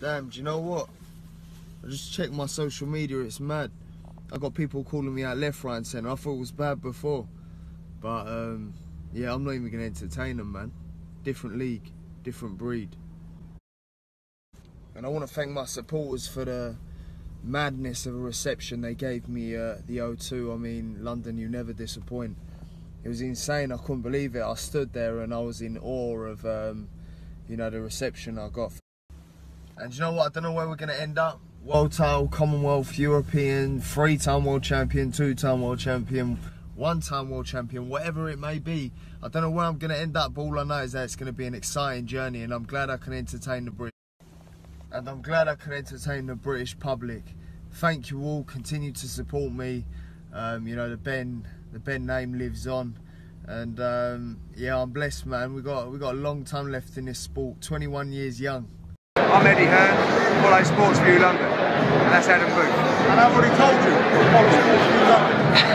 Damn, do you know what? I just checked my social media, it's mad. I got people calling me out left, right and centre. I thought it was bad before. But, yeah, I'm not even going to entertain them, man. Different league, different breed. And I want to thank my supporters for the madness of a reception they gave me at the O2. I mean, London, you never disappoint. It was insane, I couldn't believe it. I stood there and I was in awe of, you know, the reception I got. And you know what, I don't know where we're going to end up. World title, Commonwealth, European, 3-time world champion, 2-time world champion, 1-time world champion, whatever it may be. I don't know where I'm going to end up, but all I know is that it's going to be an exciting journey, and I'm glad I can entertain the British. And I'm glad I can entertain the British public. Thank you all, continue to support me. You know, the Ben name lives on. And yeah, I'm blessed, man. We got a long time left in this sport, 21 years young. I'm Eddie Hearn, follow Sports View London, and that's Adam Booth. And I've already told you, follow Sports View London.